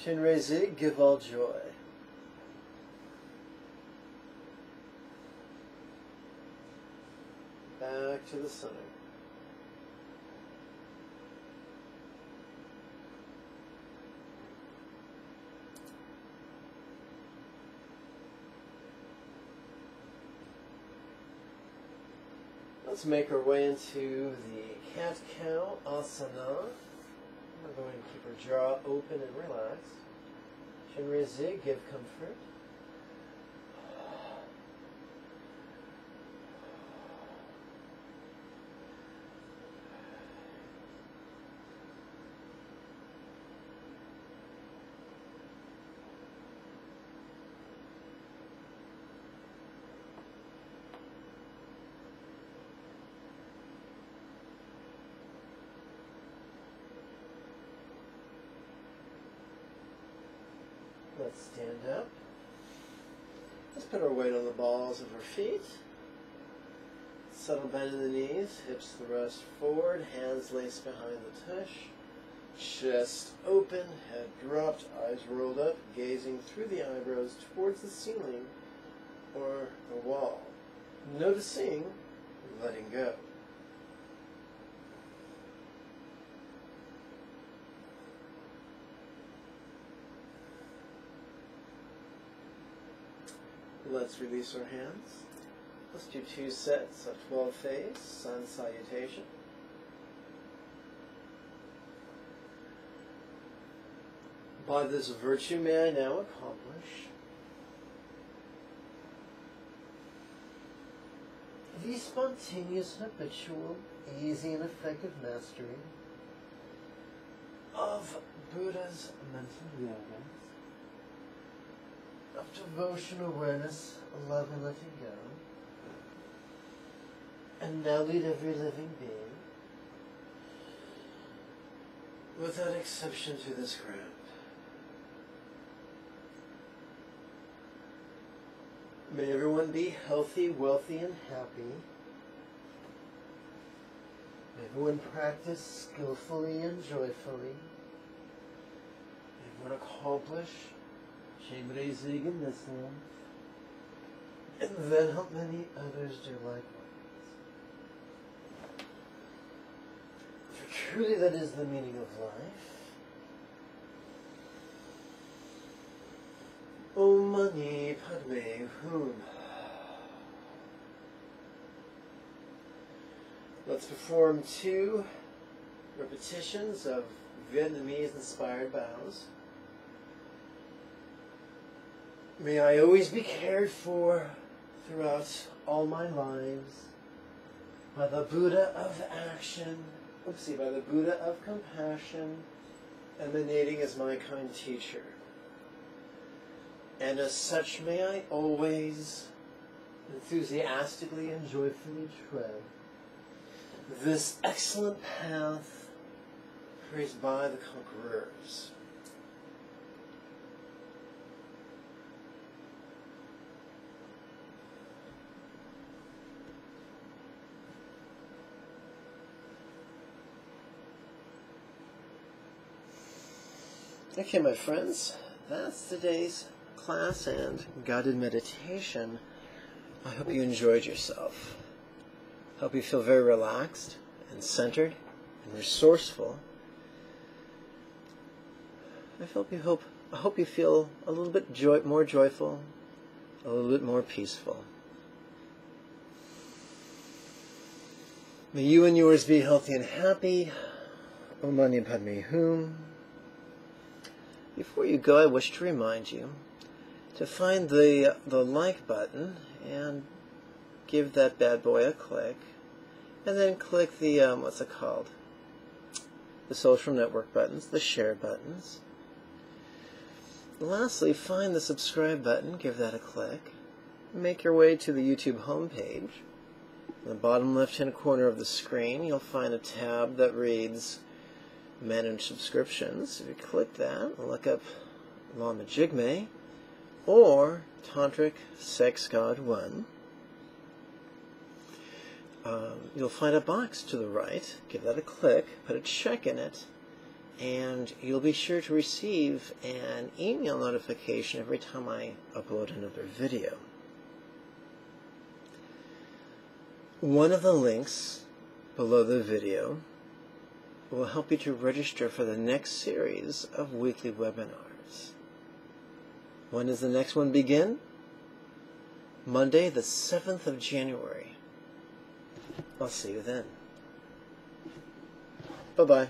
Chenrezig, give all joy. Back to the center. Let's make our way into the cat-cow asana. We're going to keep our jaw open and relax. Chenrezig, give comfort. Let's stand up. Let's put our weight on the balls of our feet. Subtle bend in the knees, hips to the rest forward, hands laced behind the tush. Chest open, head dropped, eyes rolled up, gazing through the eyebrows towards the ceiling or the wall. Noticing, letting go. Let's release our hands. Let's do 2 sets of 12 phase sun salutation. By this virtue may I now accomplish. The spontaneous, habitual, easy, and effective mastery of Buddha's mental yoga, of devotion, awareness, love, and letting go, and now lead every living being, without exception, to this ground. May everyone be healthy, wealthy, and happy. May everyone practice skillfully and joyfully. May everyone accomplish Chenrezig in this life, and then help many others do likewise. For truly that is the meaning of life. Om Mani Padme Hum. Let's perform 2 repetitions of Vietnamese-inspired bows. May I always be cared for throughout all my lives by the Buddha of action, by the Buddha of compassion, emanating as my kind teacher. And as such may I always enthusiastically and joyfully tread this excellent path praised by the conquerors. Okay, my friends, that's today's class and guided meditation. I hope you enjoyed yourself. Hope you feel very relaxed and centered and resourceful. I hope you feel a little bit more joyful, a little bit more peaceful. May you and yours be healthy and happy. Om Mani Padme Hum. Before you go, I wish to remind you to find the like button and give that bad boy a click, and then click the the social network buttons, the share buttons. Lastly, find the subscribe button, give that a click. Make your way to the YouTube homepage. In the bottom left-hand corner of the screen, you'll find a tab that reads Manage Subscriptions. If you click that, look up Lama Jigme or Tantric Sex God One. You'll find a box to the right. Give that a click, put a check in it, and you'll be sure to receive an email notification every time I upload another video. One of the links below the video will help you to register for the next series of weekly webinars. When does the next one begin? Monday, the 7th of January. I'll see you then. Bye-bye.